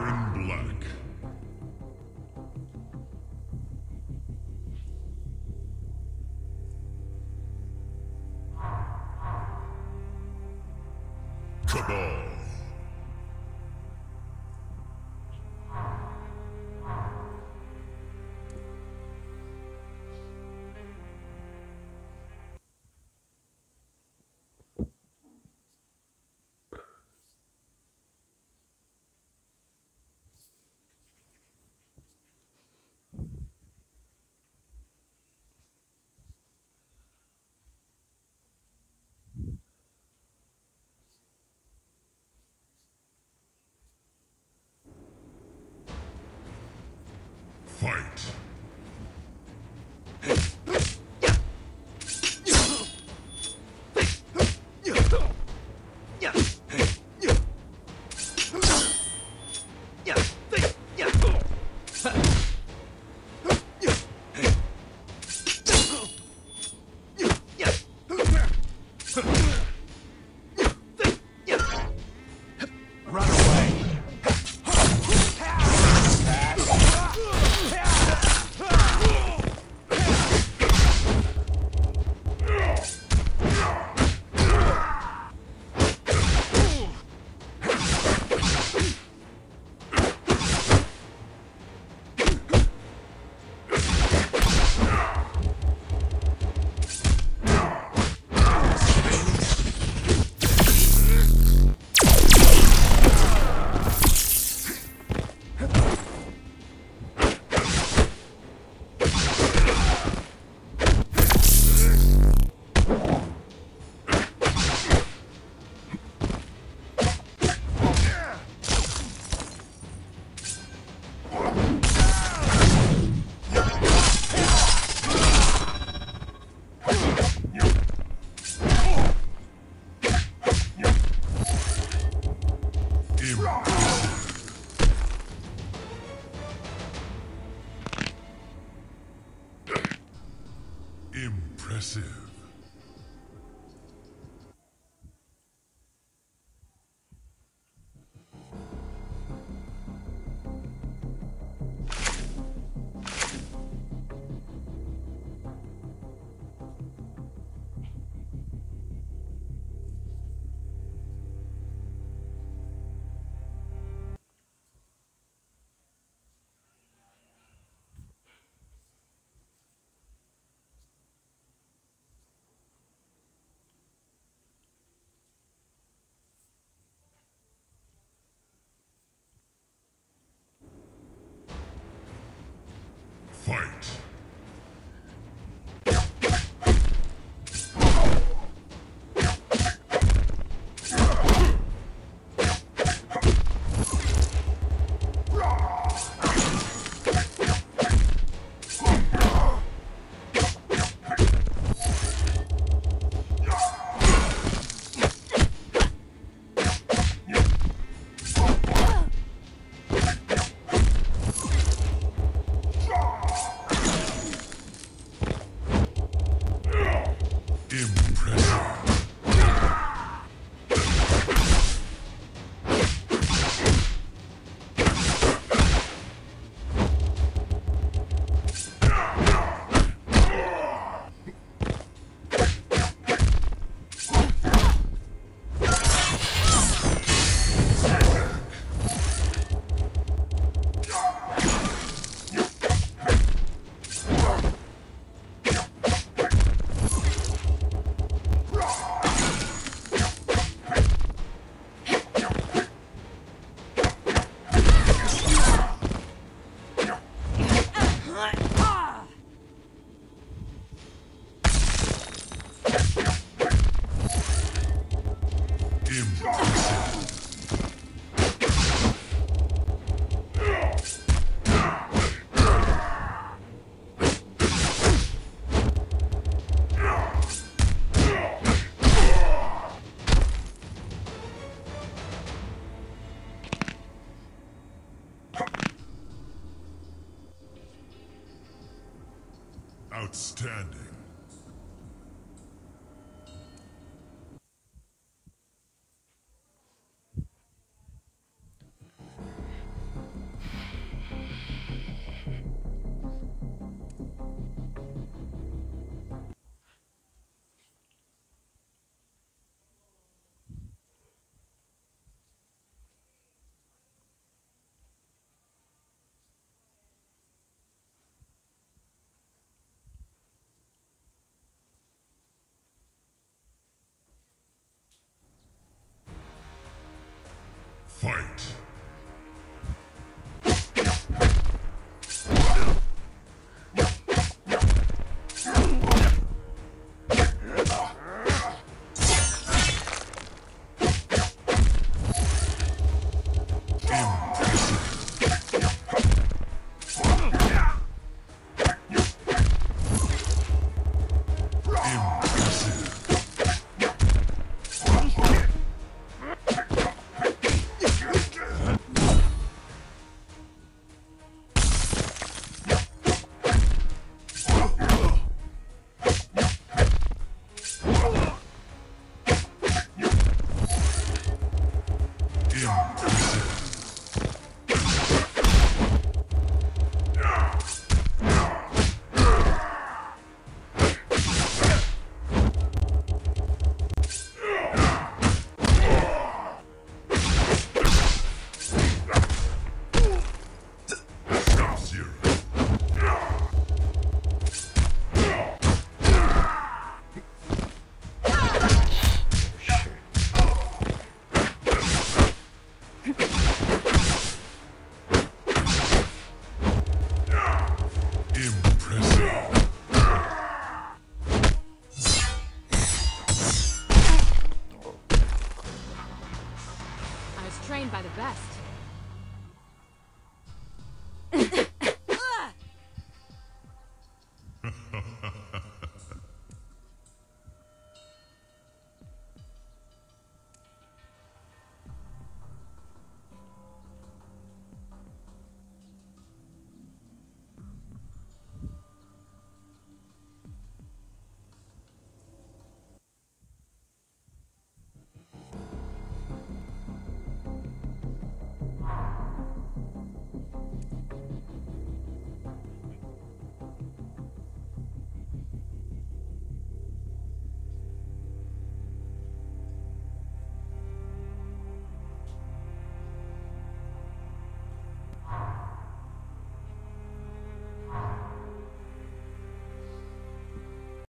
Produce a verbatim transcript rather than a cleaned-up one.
Baron Black. Cabal. Fight! Impressive. Fight! Outstanding. Fight! Trained by the best.